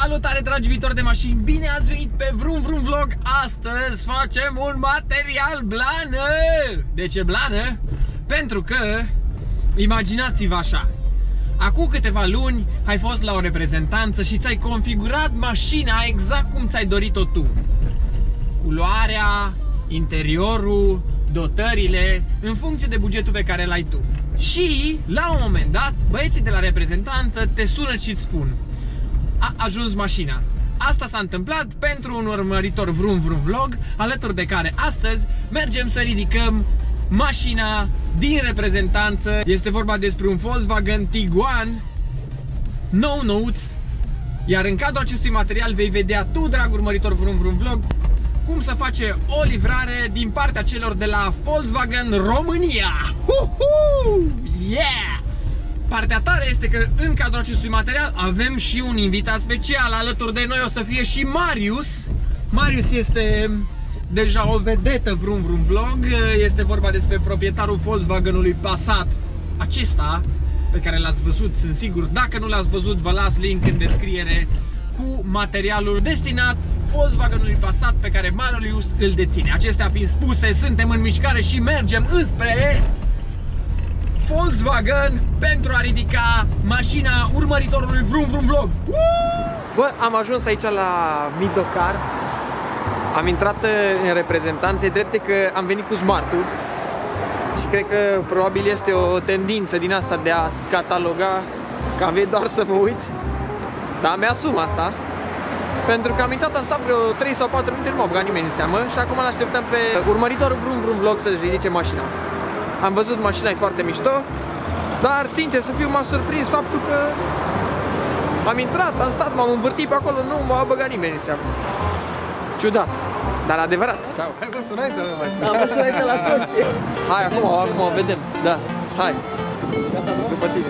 Salutare, dragi viitori de mașini! Bine ați venit pe Vroom Vroom Vlog! Astăzi facem un material blană! De ce blană? Pentru că, imaginați-vă așa, acum câteva luni ai fost la o reprezentanță și ți-ai configurat mașina exact cum ți-ai dorit-o tu. Culoarea, interiorul, dotările, în funcție de bugetul pe care l-ai tu. Și, la un moment dat, băieții de la reprezentanță te sună și îți spun: a ajuns mașina. Asta s-a întâmplat pentru un urmăritor Vroom Vroom Vlog, alături de care astăzi mergem să ridicăm mașina din reprezentanță. Este vorba despre un Volkswagen Tiguan nou-nouț. Iar în cadrul acestui material vei vedea tu, drag urmăritor Vroom Vroom Vlog, cum să face o livrare din partea celor de la Volkswagen România. Yeah! Partea tare este că în cadrul acestui material avem și un invitat special. Alături de noi o să fie și Marius. Marius este deja o vedetă Vroom Vroom Vlog. Este vorba despre proprietarul Volkswagenului Passat, acesta pe care l-ați văzut, sunt sigur. Dacă nu l-ați văzut, vă las link în descriere cu materialul destinat Volkswagenului Passat pe care Marius îl deține. Acestea fiind spuse, suntem în mișcare și mergem înspre Volkswagen pentru a ridica mașina urmăritorului Vroom Vroom Vlog. Bă, am ajuns aici la Mitocar. Am intrat în reprezentanțe, drepte că am venit cu smart-ul. Și cred că probabil este o tendință din asta de a cataloga, că am venit doar să mă uit. Dar mi-asum asta, pentru că am intrat, am stat vreo 3 sau 4 minute, nu m-a băgat nimeni în seamă. Și acum l-așteptăm pe urmăritorul Vroom Vroom Vlog să-și ridice mașina. Am văzut, mașina e foarte mișto, dar sincer să fiu, m-a surprins faptul că am intrat, am stat, m-am învârtit pe acolo, nu m-a băgat nimeni în seamă. Ciudat, dar adevărat. Ciao. Ai vrut sunaite la mașină? Am vrut sunaite la toți. Hai, acum vedem, da, hai. După tine.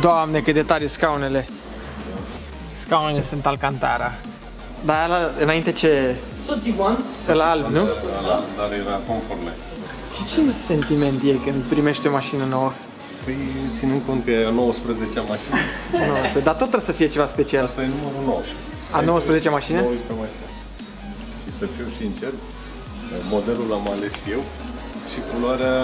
Doamne, cât de tare scaunele. Scaunele sunt Alcantara. Dar ăla, înainte ce... Tot Tiguan? Ăla alb, nu? Ăla, dar era conforme. Și ce sentiment e când primești o mașină nouă? Păi, ținând cont că e a 19-a mașină. No, dar tot trebuie să fie ceva special. Asta e numărul 19. A 19-a mașină? 19-a mașină. Și să fiu sincer, modelul l-am ales eu. Și culoarea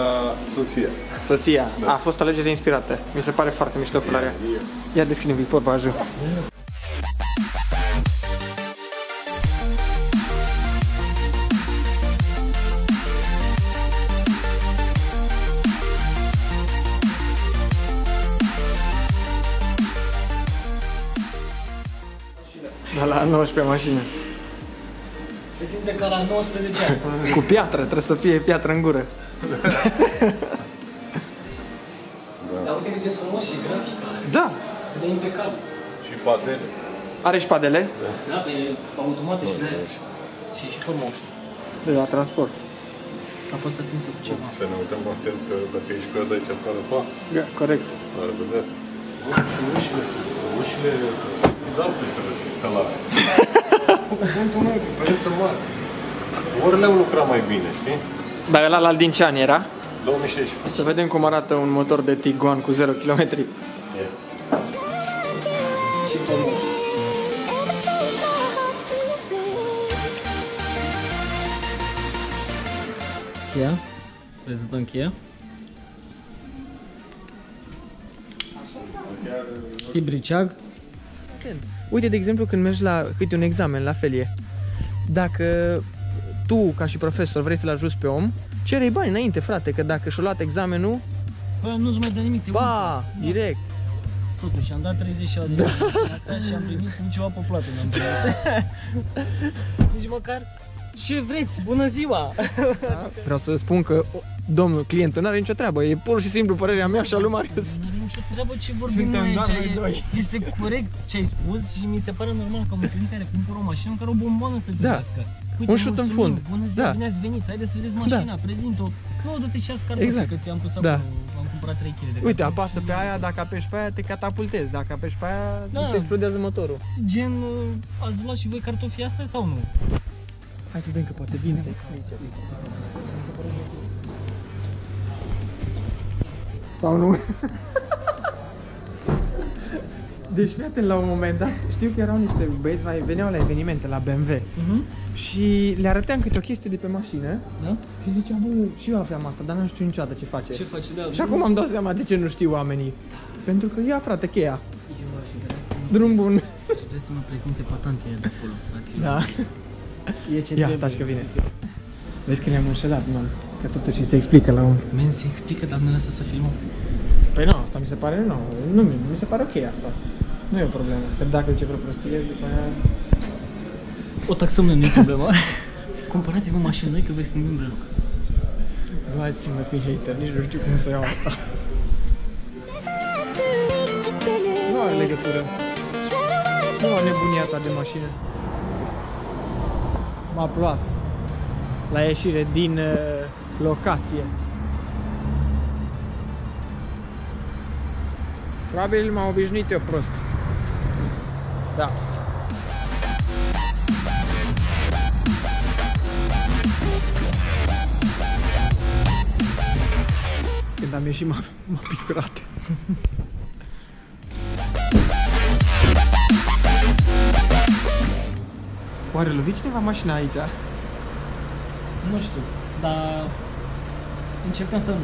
soția. Soția, da. A fost alegere inspirată. Mi se pare foarte mișto culoarea. Ia deschide-mi porbajul. Da, la 19 mașină. Se simte ca la 19 ani. Cu piatră, trebuie să fie piatră în gură. Da. Dar uite de frumos și grafica. Da. Se vede impecabil. Și padele. Are și padele? Da, pe automate și de aia. Și formă ușă. De la transport. A fost atinsă cu ceva. Să ne uităm atent că dacă ești cu ea de aici afară, pa. Da, corect. La revedere. Ușile dau pe să răsimt ca la aia. Cuvântul nu e o diferență mare. Ori le-au lucrat mai bine, știi? Dar ăla la din ce an era? 2016. Să vedem cum arată un motor de Tiguan cu 0 km. E. Și frumos. Cheia. Prezentăm cheia. Tip briceag. Uite, de exemplu, când mergi la câte un examen, la felie, dacă tu, ca și profesor, vrei să-l ajuți pe om, Cere-i bani înainte, frate, că dacă și-a luat examenul... Bă, nu-ți mai dă nimic, te ba, da, direct. Totuși, am dat 30 de lei astea și am primit cum ceva pe plată. Deci măcar, ce vreți, bună ziua! Da, vreau să spun că domnul clientul n-are nicio treabă, e pur și simplu părerea mea și a lui Marius. Nu are nicio treabă ce vorbim noi, este corect ce ai spus și mi se pare normal că un care cumpără o mașină care o bombonă să primească. Uite, un șut în fund. Bună ziua, da, bine ați venit, haideți să vedeți mașina, da, prezint-o. Nu, du-te și ascardă, exact, că ți-am pus, da, acolo, am cumpărat 3 kg de carton. Uite, apasă pe aia, dacă apeși pe aia te catapultezi, dacă apeși pe aia, da, îți explodează motorul. Gen, ați luat și voi cartofii astea sau nu? Hai să vedem că poate bine să explice. Sau nu? Deci fii atent, la un moment dat, știu că erau niște băieți, mai veneau la evenimente, la BMW, și le arăteam câte o chestie de pe mașină, da? Și ziceam, bă, și eu aveam asta, dar n-am știut niciodată ce face. Ce face, da. Și acum am dat seama de ce nu știu oamenii. Da. Pentru că ia, frate, cheia. Eu aș vrea să... Drum bun. Aș vrea să mă prezinte patantele de acolo, frații. Da. E ce ia, taci că vine. Vezi că ne-am înșelat, man, că totuși se explică la un... Men, se explică, dar nu lasă să filmăm. Păi nu, asta mi se pare, nu, nu, mi se pare ok asta. Nu e o problemă, că dacă zice vreo prostie, după aia... O taxăm, nu e problema. Comparați-vă mașini noi că vei schimbi în breloc. Hai să mă fii hater, nici nu știu cum să iau asta. Nu are legătură. Nu am nebunia ta de mașină. M-a plouat. La ieșire din locație. Probabil m-am obișnuit eu prost. Da. Când am ieșit, m-a picurat. Oare lovi cineva mașina aici? Nu știu, dar încercăm să nu.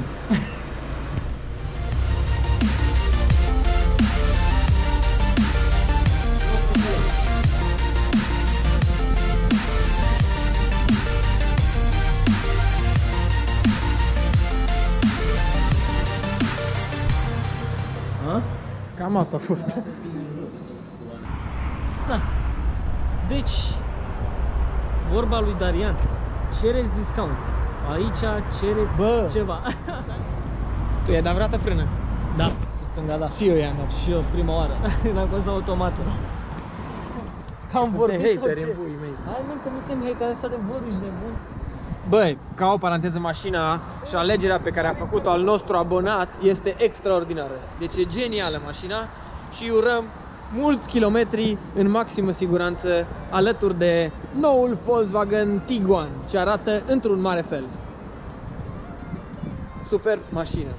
Cam asta a fost. Da. Deci, vorba lui Darian, cereți discount. Aici cereți, bă, ceva. Tu i-ai dat vreodată frână? Da, pe stânga, da. Și eu i-am dat. Și eu, prima oară. N-am fost automată. Am vorbit hateri în buii mei. Hai, mă, că nu suntem hateri, asta de vorbi, ești nebun. Băi, ca o paranteză, mașina și alegerea pe care a făcut-o al nostru abonat este extraordinară. Deci e genială mașina și urăm mulți kilometri în maximă siguranță alături de noul Volkswagen Tiguan, ce arată într-un mare fel. Superb mașină!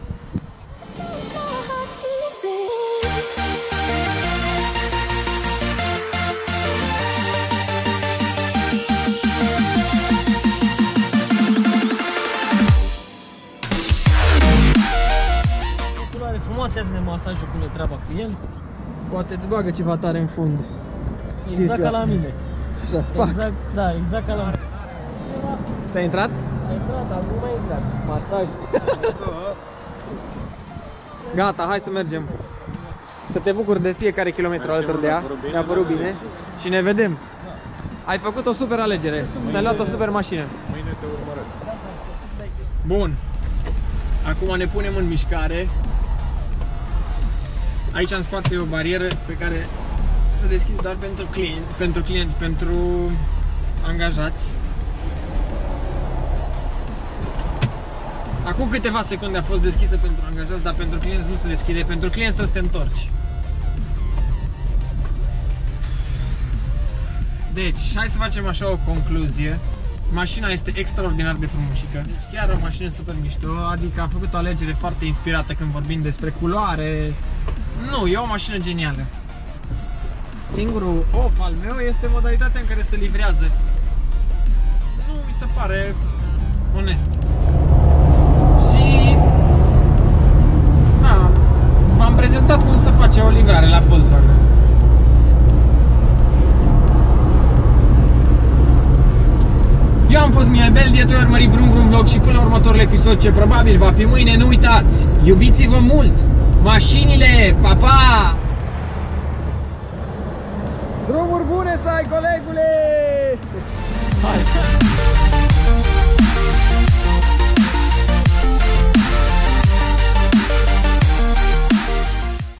Să ne masajul cum e treaba cu el. Poate îți bagă ceva tare în fund. Exact ca la mine. Așa, exact, da, exact ca la mine. S-a intrat? S-a intrat, acum a intrat. Masaj. Gata, hai să mergem. Să te bucuri de fiecare kilometru alături de ea. Ne-a părut bine. Și ne vedem. Ai făcut o super alegere. Ți-ai luat o super mașină. Mâine te urmăresc. Bun. Acum ne punem în mișcare. Aici am spate o barieră pe care se deschide doar pentru clienți, pentru angajați. Acum câteva secunde a fost deschisă pentru angajați, dar pentru clienți nu se deschide. Pentru clienți trebuie să te întorci. Deci, hai să facem așa o concluzie. Mașina este extraordinar de frumusică. Deci chiar o mașină super mișto, adică a făcut o alegere foarte inspirată când vorbim despre culoare. Nu, e o mașină genială. Singurul of al meu este modalitatea în care se livrează. Nu mi se pare onest. Și da, v-am prezentat cum se face o livrare la Volkswagen. Eu am pus Mihai Bel, de 2 ori mări Vroom Vroom vlog și până la următorul episod, ce probabil va fi mâine. Nu uitați, iubiți-vă mult mașinile, pa, pa! Drumuri bune să ai, colegule! Hai!